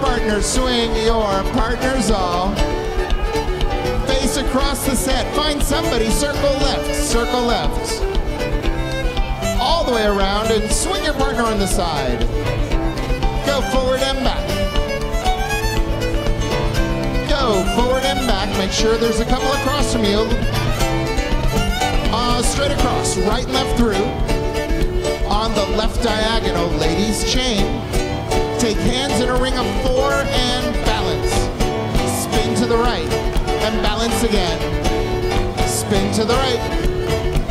partner swing, your partner's all. Face across the set, find somebody, circle left, all the way around and swing your partner on the side. Go forward and back. Go forward and back, make sure there's a couple across from you. Straight across, right and left through. On the left diagonal, ladies chain. Take hands in a ring of four and balance. Spin to the right and balance again. Spin to the right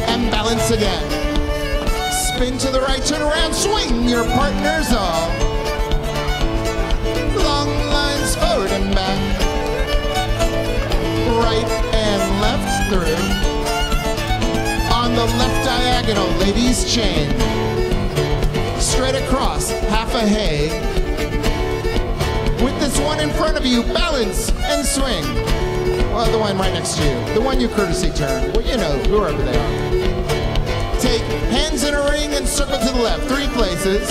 and balance again. Spin to the right, turn around, swing your partners all. Long lines forward and back. Right and left through. On the left diagonal, ladies chain. Straight across, half a hay. With this one in front of you, balance and swing. Well, the one right next to you. The one you courtesy turn. Well, you know, whoever they are. Take hands in a ring and circle to the left, three places.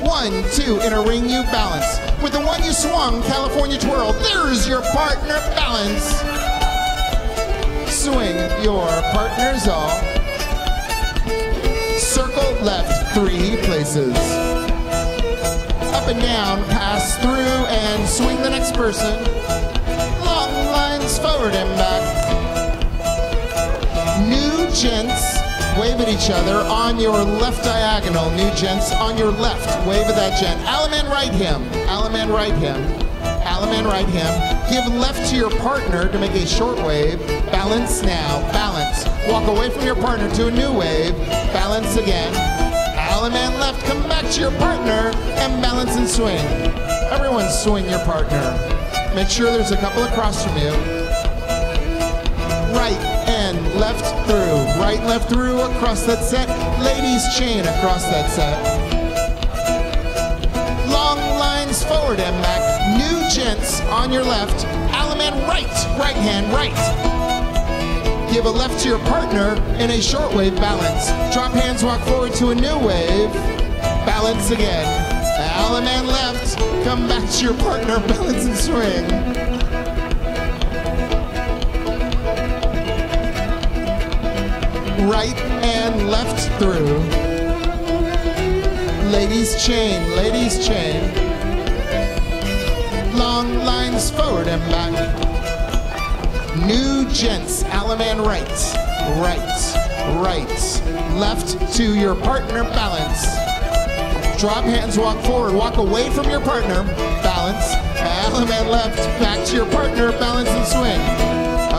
1, 2, in a ring you balance. With the one you swung, California twirl, there's your partner balance. Swing your partners all. Circle left three places. Up and down, pass through and swing the next person. Long lines forward and back. New gents, wave at each other on your left diagonal. New gents on your left, wave at that gent. Alaman right him, Alaman right him. Alaman right hand, give left to your partner to make a short wave, balance now, balance, walk away from your partner to a new wave, balance again, Alaman left, come back to your partner, and balance and swing. Everyone swing your partner, make sure there's a couple across from you, right and left through, right left through, across that set, ladies chain across that set. Forward and back, new gents on your left, Alaman right, right hand right. Give a left to your partner in a short wave balance. Drop hands, walk forward to a new wave, balance again. Alaman left, come back to your partner, balance and swing. Right and left through. Ladies chain, ladies chain. Long lines forward and back. New gents, Alaman right, right, right. Left to your partner, balance. Drop hands, walk forward, walk away from your partner, balance. Alaman left, back to your partner, balance and swing.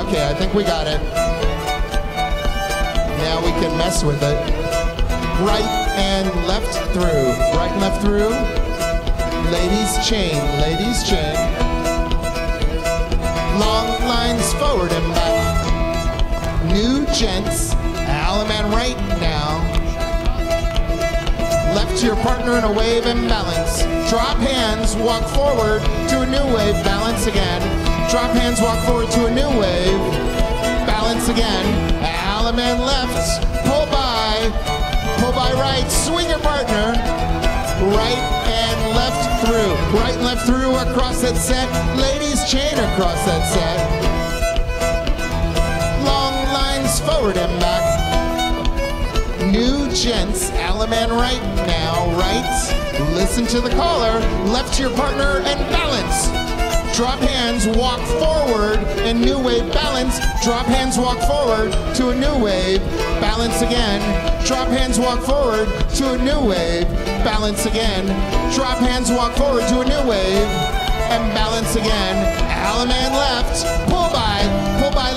Okay, I think we got it. Now we can mess with it. Right and left through, right and left through. Ladies chain, ladies chain. Long lines forward and back. New gents, Alaman right now. Left to your partner in a wave and balance. Drop hands, walk forward to a new wave, balance again. Drop hands, walk forward to a new wave, balance again. Alaman left, pull by right, swing your partner. Right and left through, right and left through across that set, ladies chain across that set. Long lines forward and back. New gents, Alaman right now, right. Listen to the caller, left to your partner and balance. Drop hands, walk forward and new wave balance. Drop hands, walk forward to a new wave, balance again. Drop hands, walk forward to a new wave, balance again. Drop hands, walk forward to a new wave, and balance again. Alaman left, pull by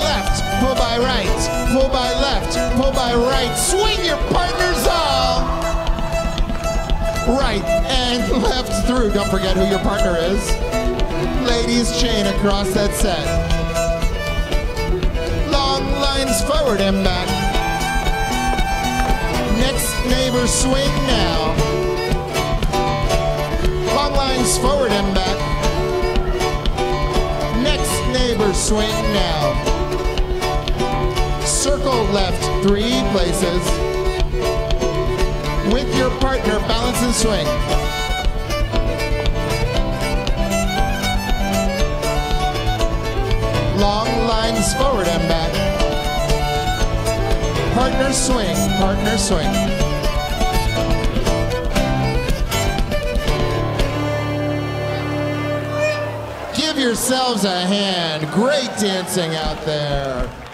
left, pull by right, pull by left, pull by right. Swing your partners all. Right and left through. Don't forget who your partner is. Ladies chain across that set. Long lines forward and back. Next neighbor swing now. Forward and back. Next neighbor swing now. Circle left three places. With your partner, balance and swing. long lines forward and back. Partner swing, partner swing. Give yourselves a hand. Great dancing out there.